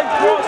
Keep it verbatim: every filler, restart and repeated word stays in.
Great cross.